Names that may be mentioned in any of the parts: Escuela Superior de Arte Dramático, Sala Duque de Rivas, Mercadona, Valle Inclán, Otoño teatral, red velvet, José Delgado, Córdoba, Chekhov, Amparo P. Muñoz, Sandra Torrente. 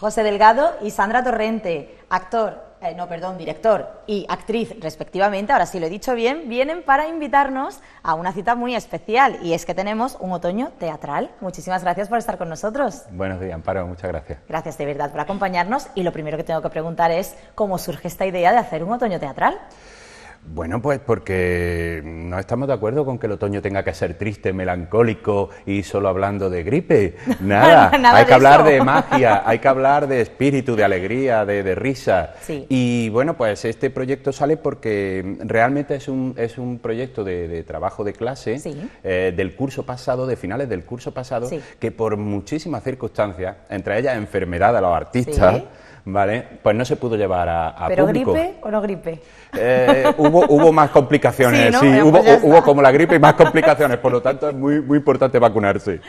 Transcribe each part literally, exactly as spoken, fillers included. José Delgado y Sandra Torrente, actor, eh, no, perdón, director y actriz respectivamente, ahora sí lo he dicho bien, vienen para invitarnos a una cita muy especial, y es que tenemos un otoño teatral. Muchísimas gracias por estar con nosotros. Buenos días, Amparo, muchas gracias. Gracias de verdad por acompañarnos, y lo primero que tengo que preguntar es ¿cómo surge esta idea de hacer un otoño teatral? Bueno, pues porque no estamos de acuerdo con que el otoño tenga que ser triste, melancólico y solo hablando de gripe. Nada, Nada hay que hablar eso. de magia, hay que hablar de espíritu, de alegría, de, de risa. Sí. Y bueno, pues este proyecto sale porque realmente es un, es un proyecto de, de trabajo de clase, sí. eh, del curso pasado, de finales del curso pasado, sí. que por muchísimas circunstancias, entre ellas enfermedad a los artistas, sí. ¿vale? Pues no se pudo llevar a, a ¿Pero público. ¿Pero gripe o no gripe? Eh, hubo, hubo más complicaciones, sí, ¿no? sí hubo, pues hubo como la gripe y más complicaciones, por lo tanto es muy, muy importante vacunarse.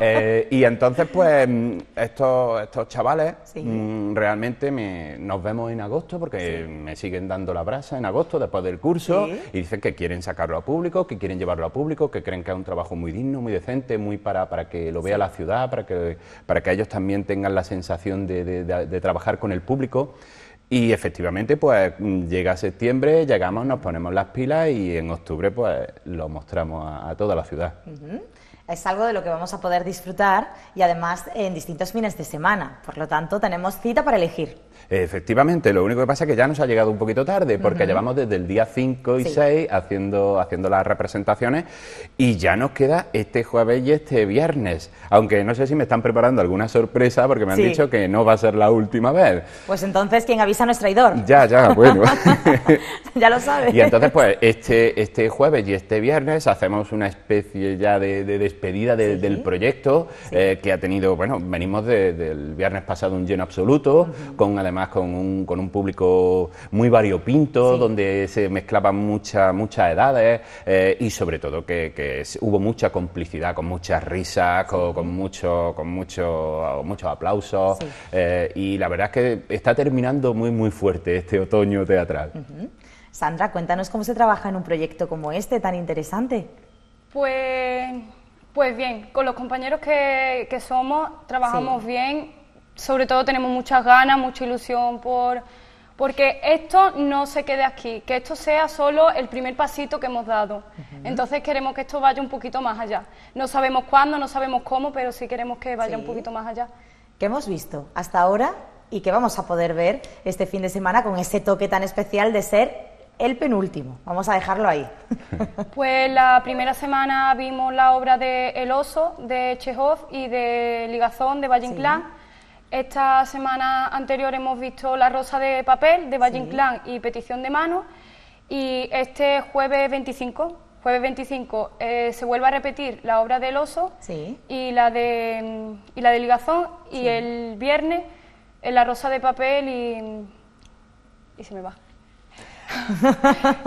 Eh, y entonces, pues, estos, estos chavales sí. mmm, realmente me, nos vemos en agosto, porque sí. me siguen dando la brasa en agosto después del curso, sí. y dicen que quieren sacarlo a público, que quieren llevarlo a público, que creen que es un trabajo muy digno, muy decente, muy para, para que lo vea sí. la ciudad, para que, para que ellos también tengan la sensación de, de, de, de trabajar con el público. Y efectivamente, pues llega septiembre, llegamos, nos ponemos las pilas y en octubre pues lo mostramos a, a toda la ciudad. Uh-huh. Es algo de lo que vamos a poder disfrutar, y además en distintos fines de semana, por lo tanto tenemos cita para elegir. Efectivamente, lo único que pasa es que ya nos ha llegado un poquito tarde, porque uh-huh. llevamos desde el día cinco y seis haciendo, haciendo las representaciones, y ya nos queda este jueves y este viernes, aunque no sé si me están preparando alguna sorpresa, porque me han sí. dicho que no va a ser la última vez. Pues entonces, ¿quién avisa no es traidor? Ya, ya, bueno. Ya lo sabes. Y entonces, pues, este, este jueves y este viernes hacemos una especie ya de, de, de pedida de, sí. del proyecto, sí. eh, que ha tenido, bueno, venimos de, del viernes pasado un lleno absoluto, uh-huh. con además con un, con un público muy variopinto, sí. donde se mezclaban mucha, muchas edades, eh, y sobre todo que, que hubo mucha complicidad, con muchas risas, sí. con, con mucho, con mucho, muchos aplausos, sí. eh, y la verdad es que está terminando muy, muy fuerte este otoño teatral. Uh-huh. Sandra, cuéntanos cómo se trabaja en un proyecto como este, tan interesante. Pues... Pues bien, con los compañeros que, que somos, trabajamos sí. bien, sobre todo tenemos muchas ganas, mucha ilusión por porque esto no se quede aquí, que esto sea solo el primer pasito que hemos dado. Uh-huh. Entonces queremos que esto vaya un poquito más allá. No sabemos cuándo, no sabemos cómo, pero sí queremos que vaya sí. un poquito más allá. ¿Qué hemos visto hasta ahora y qué vamos a poder ver este fin de semana con ese toque tan especial de ser el penúltimo? Vamos a dejarlo ahí. Pues la primera semana vimos la obra de El oso, de Chekhov, y de Ligazón, de Valle Inclán. Sí. Esta semana anterior hemos visto La rosa de papel, de Valle sí. Inclán, y Petición de mano. Y este jueves veinticinco, jueves veinticinco eh, se vuelve a repetir la obra del oso sí. y, la de, y la de Ligazón, sí. y el viernes eh, La rosa de papel y, y se me va.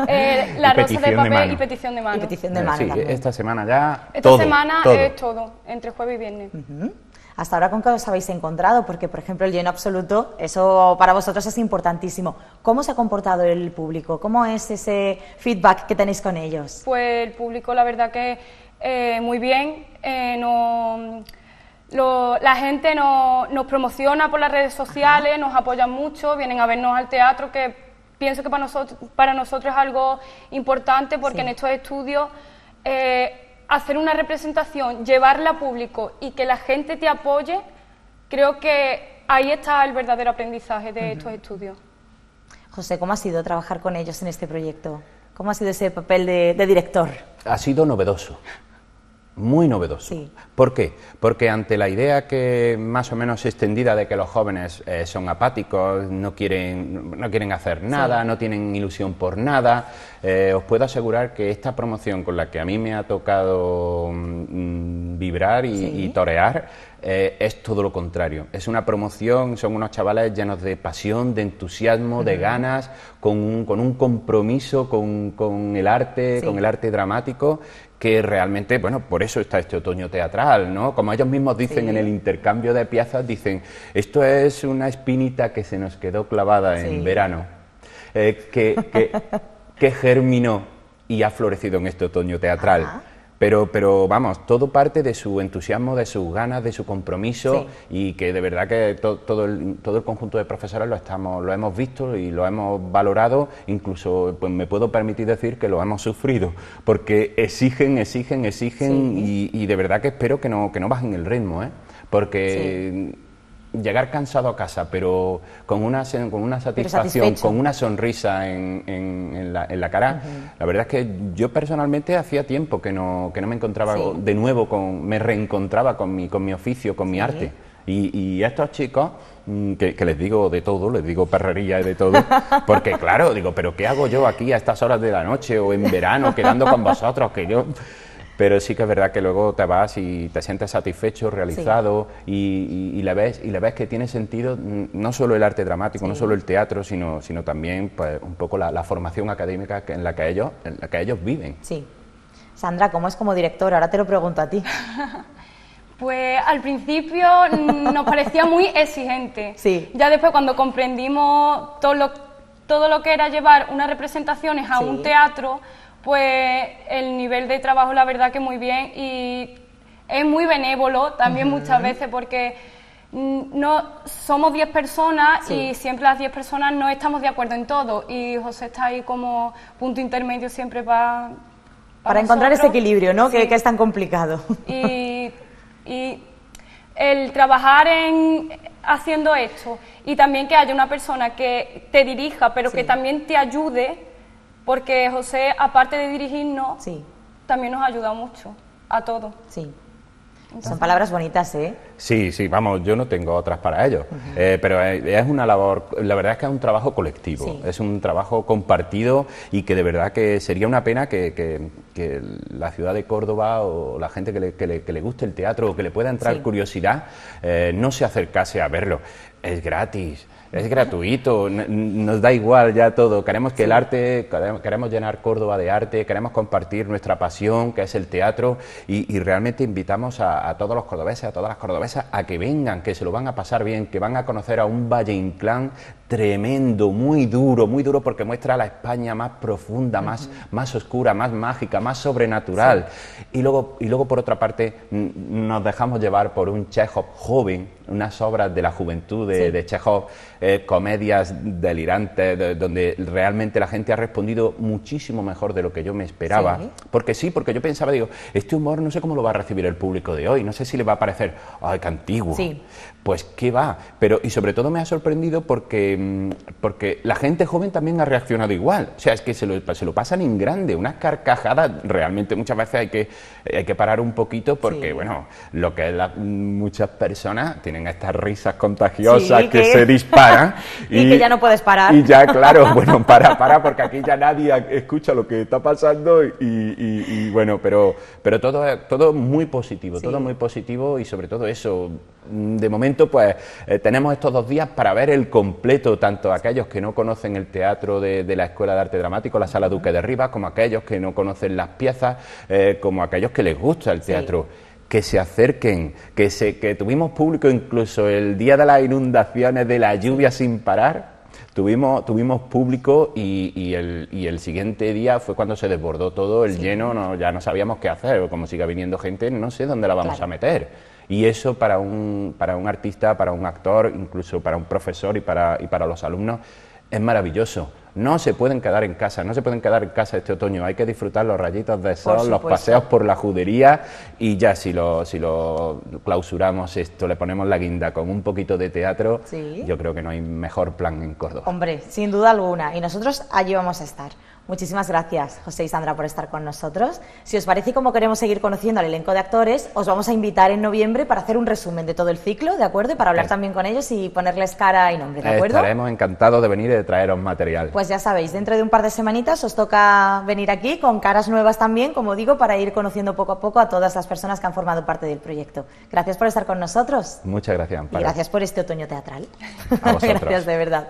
eh, la rosa de papel y petición de mano. Y petición de mano sí, esta semana ya. Esta todo, semana todo. es todo, entre jueves y viernes. Uh-huh. Hasta ahora, ¿con qué os habéis encontrado? Porque, por ejemplo, el lleno absoluto, eso para vosotros es importantísimo. ¿Cómo se ha comportado el público? ¿Cómo es ese feedback que tenéis con ellos? Pues el público, la verdad que eh, muy bien. Eh, no, lo, la gente no, nos promociona por las redes sociales, ajá. nos apoyan mucho, vienen a vernos al teatro, que pienso que para nosotros, para nosotros es algo importante, porque sí. en estos estudios eh, hacer una representación, llevarla a público y que la gente te apoye, creo que ahí está el verdadero aprendizaje de uh-huh. estos estudios. José, ¿cómo ha sido trabajar con ellos en este proyecto? ¿Cómo ha sido ese papel de, de director? Ha sido novedoso. Muy novedoso. Sí. ¿Por qué? Porque ante la idea que más o menos extendida de que los jóvenes eh, son apáticos, no quieren, no quieren hacer nada, sí. no tienen ilusión por nada, eh, os puedo asegurar que esta promoción con la que a mí me ha tocado mm, vibrar y, sí. y torear, eh, es todo lo contrario. Es una promoción, son unos chavales llenos de pasión, de entusiasmo, uh-huh. de ganas, con un, con un compromiso con, con el arte, sí. con el arte dramático, que realmente, bueno, por eso está este otoño teatral, ¿no? Como ellos mismos dicen sí. en el intercambio de piezas, dicen, esto es una espinita que se nos quedó clavada sí. en verano, eh, que, que, que germinó y ha florecido en este otoño teatral. Ajá. Pero, pero vamos, todo parte de su entusiasmo, de sus ganas, de su compromiso, sí. Y que de verdad que to, todo, el, todo el conjunto de profesores lo, estamos, lo hemos visto y lo hemos valorado, incluso pues me puedo permitir decir que lo hemos sufrido, porque exigen, exigen, exigen, sí. y, y de verdad que espero que no, que no bajen el ritmo, ¿eh? Porque... Sí. Llegar cansado a casa, pero con una, con una satisfacción, con una sonrisa en, en, en, la, en la cara. Uh-huh. La verdad es que yo personalmente hacía tiempo que no, que no me encontraba, sí. de nuevo, con, me reencontraba con mi, con mi oficio, con mi, sí. arte. Y, y estos chicos, que, que les digo de todo, les digo perrería y de todo, porque claro, digo, pero ¿qué hago yo aquí a estas horas de la noche o en verano quedando con vosotros? Que yo... Pero sí que es verdad que luego te vas y te sientes satisfecho, realizado, sí. y, y, y la ves y la ves que tiene sentido no solo el arte dramático, sí. no solo el teatro, sino, sino también pues, un poco la, la formación académica en la que ellos, en la que ellos viven. Sí. Sandra, ¿cómo es como directora? Ahora te lo pregunto a ti. Pues al principio nos parecía muy exigente. Sí. Ya después cuando comprendimos todo lo, todo lo que era llevar unas representaciones a, sí. un teatro, pues el nivel de trabajo la verdad que muy bien y es muy benévolo también, uh-huh. muchas veces porque no somos diez personas, sí. y siempre las diez personas no estamos de acuerdo en todo y José está ahí como punto intermedio siempre pa, pa para nosotros. Encontrar ese equilibrio, ¿no? Sí. que, que es tan complicado. Y, y el trabajar en... haciendo esto y también que haya una persona que te dirija pero, sí. que también te ayude. Porque José, aparte de dirigirnos, sí. también nos ha ayudado mucho, a todos. Sí. Entonces, son palabras bonitas, ¿eh? Sí, sí, vamos, yo no tengo otras para ellos. Uh-huh. eh, pero es una labor, la verdad es que es un trabajo colectivo, sí. es un trabajo compartido y que de verdad que sería una pena que, que, que la ciudad de Córdoba o la gente que le, que le, que le guste el teatro o que le pueda entrar, sí. curiosidad, eh, no se acercase a verlo. Es gratis. Es gratuito, nos da igual ya todo, queremos que, sí. el arte, queremos llenar Córdoba de arte, queremos compartir nuestra pasión que es el teatro y, y realmente invitamos a, a todos los cordobeses, a todas las cordobesas a que vengan, que se lo van a pasar bien, que van a conocer a un Valle Inclán tremendo, muy duro, muy duro porque muestra la España más profunda, uh-huh. más, más oscura, más mágica, más sobrenatural, sí. y, luego, y luego por otra parte nos dejamos llevar por un Chekhov joven, unas obras de la juventud de, sí. de Chekhov, eh, comedias delirantes, de, donde realmente la gente ha respondido muchísimo mejor de lo que yo me esperaba, sí. porque sí, porque yo pensaba, digo, este humor no sé cómo lo va a recibir el público de hoy, no sé si le va a parecer, ay, qué antiguo, sí. pues qué va, pero y sobre todo me ha sorprendido porque, porque la gente joven también ha reaccionado igual, o sea, es que se lo, se lo pasan en grande, unas carcajadas, realmente muchas veces hay que, hay que parar un poquito porque, sí. bueno, lo que la, muchas personas tienen estas risas contagiosas, sí, que, que se disparan y, y que ya no puedes parar y ya claro, bueno, para, para porque aquí ya nadie escucha lo que está pasando y, y, y bueno, pero, pero todo, todo muy positivo, sí. todo muy positivo y sobre todo eso, de momento pues eh, tenemos estos dos días para ver el completo, tanto aquellos que no conocen el teatro de, de la Escuela de Arte Dramático, la Sala Duque de Rivas, como aquellos que no conocen las piezas, eh, como aquellos que les gusta el teatro. Sí. Que se acerquen, que, se, que tuvimos público incluso el día de las inundaciones, de la lluvia sin parar, tuvimos, tuvimos público y, y, el, y el siguiente día fue cuando se desbordó todo, el sí. lleno, no, ya no sabíamos qué hacer, como siga viniendo gente, no sé dónde la vamos, claro. a meter. Y eso para un, para un artista, para un actor, incluso para un profesor y para, y para los alumnos, es maravilloso. No se pueden quedar en casa, no se pueden quedar en casa este otoño, hay que disfrutar los rayitos de sol, los paseos por la judería y ya si lo, si lo clausuramos esto, le ponemos la guinda con un poquito de teatro, sí. yo creo que no hay mejor plan en Córdoba. Hombre, sin duda alguna, y nosotros allí vamos a estar. Muchísimas gracias, José y Sandra, por estar con nosotros. Si os parece y como queremos seguir conociendo al elenco de actores, os vamos a invitar en noviembre para hacer un resumen de todo el ciclo, ¿de acuerdo? Y para hablar también con ellos y ponerles cara y nombre, ¿de acuerdo? Estaremos encantados de venir y de traeros material. Pues ya sabéis, dentro de un par de semanitas os toca venir aquí con caras nuevas también, como digo, para ir conociendo poco a poco a todas las personas que han formado parte del proyecto. Gracias por estar con nosotros. Muchas gracias, Amparo. Y gracias por este otoño teatral. A vosotros. Gracias, de verdad.